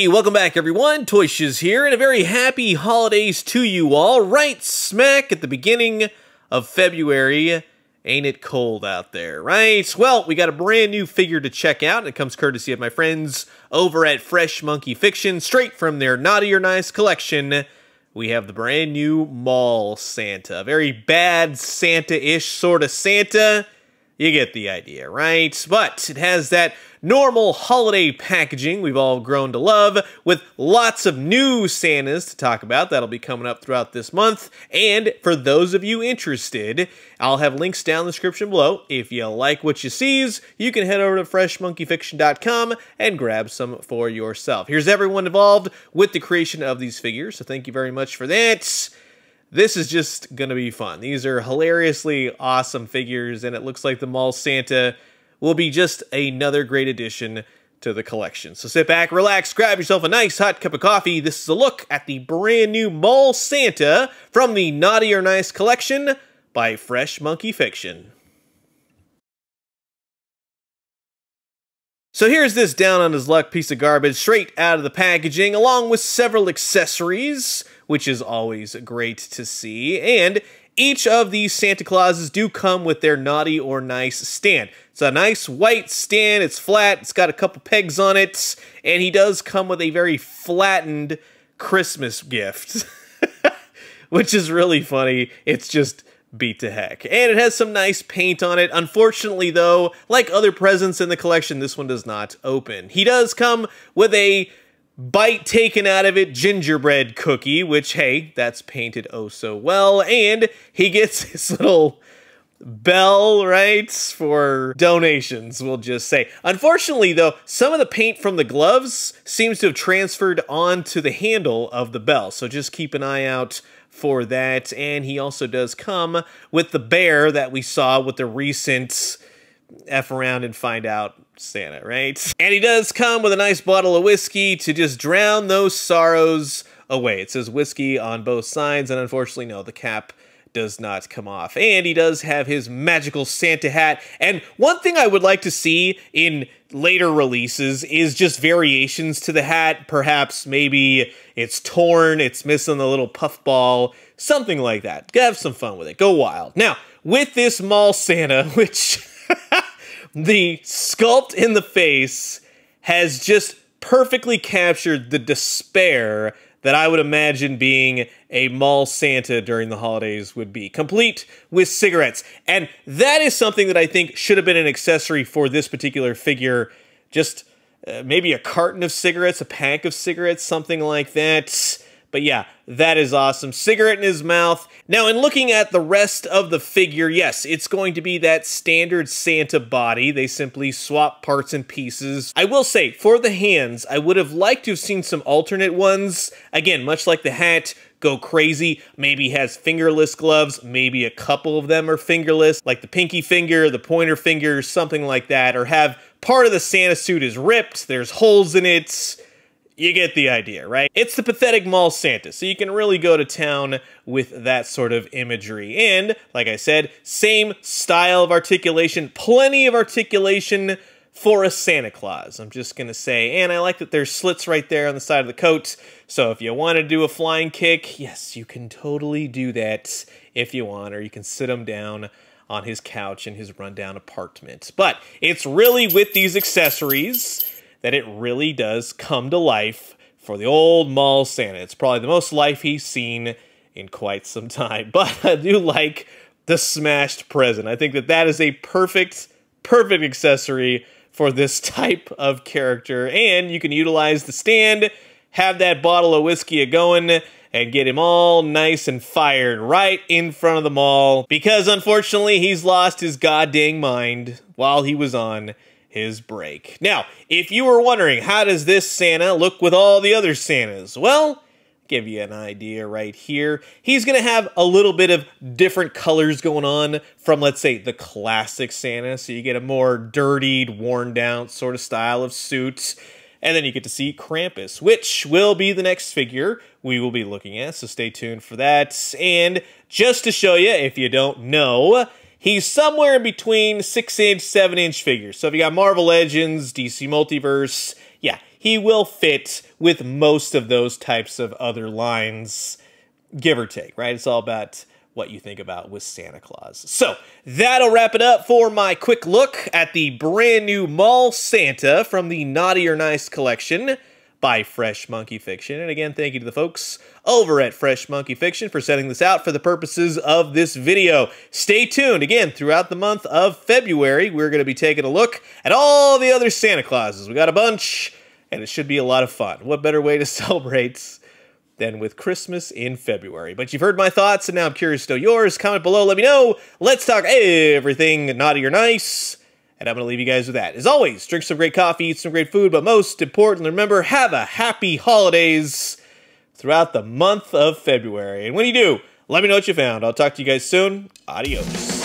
Hey, welcome back everyone, Toy Shiz here, and a very happy holidays to you all, right smack at the beginning of February. Ain't it cold out there, right? Well, we got a brand new figure to check out, and it comes courtesy of my friends over at Fresh Monkey Fiction, straight from their Naughty or Nice collection. We have the brand new Mall Santa, very bad Santa-ish sort of Santa. You get the idea, right? But it has that normal holiday packaging we've all grown to love, with lots of new Santas to talk about. That'll be coming up throughout this month. And for those of you interested, I'll have links down in the description below. If you like what you sees, you can head over to freshmonkeyfiction.com and grab some for yourself. Here's everyone involved with the creation of these figures, so thank you very much for that. This is just going to be fun. These are hilariously awesome figures, and it looks like the Mall Santa will be just another great addition to the collection. So sit back, relax, grab yourself a nice hot cup of coffee. This is a look at the brand new Mall Santa from the Naughty or Nice collection by Fresh Monkey Fiction. So here's this down on his luck piece of garbage straight out of the packaging, along with several accessories, which is always great to see. And each of these Santa Clauses do come with their Naughty or Nice stand. It's a nice white stand. It's flat. It's got a couple pegs on it. And he does come with a very flattened Christmas gift, which is really funny. It's just beat to heck. And it has some nice paint on it. Unfortunately, though, like other presents in the collection, this one does not open. He does come with a bite taken out of it gingerbread cookie, which, hey, that's painted oh so well. And he gets his little bell, right, for donations, we'll just say. Unfortunately, though, some of the paint from the gloves seems to have transferred onto the handle of the bell, so just keep an eye out for that. And he also does come with the bear that we saw with the recent F around and find out Santa, right? And he does come with a nice bottle of whiskey to just drown those sorrows away. It says whiskey on both sides, and unfortunately, no, the cap does not come off. And he does have his magical Santa hat. And one thing I would like to see in later releases is just variations to the hat. Perhaps maybe it's torn, it's missing the little puffball, something like that. Have some fun with it. Go wild. Now, with this Mall Santa, which the sculpt in the face has just perfectly captured the despair that I would imagine being a Mall Santa during the holidays would be, complete with cigarettes. And that is something that I think should have been an accessory for this particular figure. Just maybe a carton of cigarettes, a pack of cigarettes, something like that. But yeah, that is awesome. Cigarette in his mouth. Now, in looking at the rest of the figure, yes, it's going to be that standard Santa body. They simply swap parts and pieces. I will say, for the hands, I would have liked to have seen some alternate ones. Again, much like the hat, go crazy. Maybe has fingerless gloves. Maybe a couple of them are fingerless, like the pinky finger, the pointer finger, something like that. Or have part of the Santa suit is ripped, there's holes in it. You get the idea, right? It's the pathetic Mall Santa, so you can really go to town with that sort of imagery. And, like I said, same style of articulation, plenty of articulation for a Santa Claus, I'm just gonna say. And I like that there's slits right there on the side of the coat, so if you want to do a flying kick, yes, you can totally do that if you want, or you can sit him down on his couch in his rundown apartment. But it's really with these accessories that it really does come to life for the old Mall Santa. It's probably the most life he's seen in quite some time. But I do like the smashed present. I think that that is a perfect accessory for this type of character. And you can utilize the stand, have that bottle of whiskey a-going, and get him all nice and fired right in front of the mall. Because unfortunately, he's lost his goddamn mind while he was on his break. Now, if you were wondering, how does this Santa look with all the other Santas? Well, give you an idea right here. He's going to have a little bit of different colors going on from, let's say, the classic Santa. So you get a more dirtied, worn down sort of style of suits. And then you get to see Krampus, which will be the next figure we will be looking at. So stay tuned for that. And just to show you, if you don't know, he's somewhere in between 6-inch, 7-inch figures. So if you got Marvel Legends, DC Multiverse, yeah, he will fit with most of those types of other lines, give or take, right? It's all about what you think about with Santa Claus. So that'll wrap it up for my quick look at the brand new Mall Santa from the Naughty or Nice collection by Fresh Monkey Fiction. And again, thank you to the folks over at Fresh Monkey Fiction for setting this out for the purposes of this video. Stay tuned. Again, throughout the month of February, we're going to be taking a look at all the other Santa Clauses. We got a bunch, and it should be a lot of fun. What better way to celebrate than with Christmas in February? But you've heard my thoughts, and now I'm curious to know yours. Comment below, let me know. Let's talk everything naughty or nice. And I'm going to leave you guys with that. As always, drink some great coffee, eat some great food, but most importantly, remember, have a happy holidays throughout the month of February. And when you do, let me know what you found. I'll talk to you guys soon. Adios.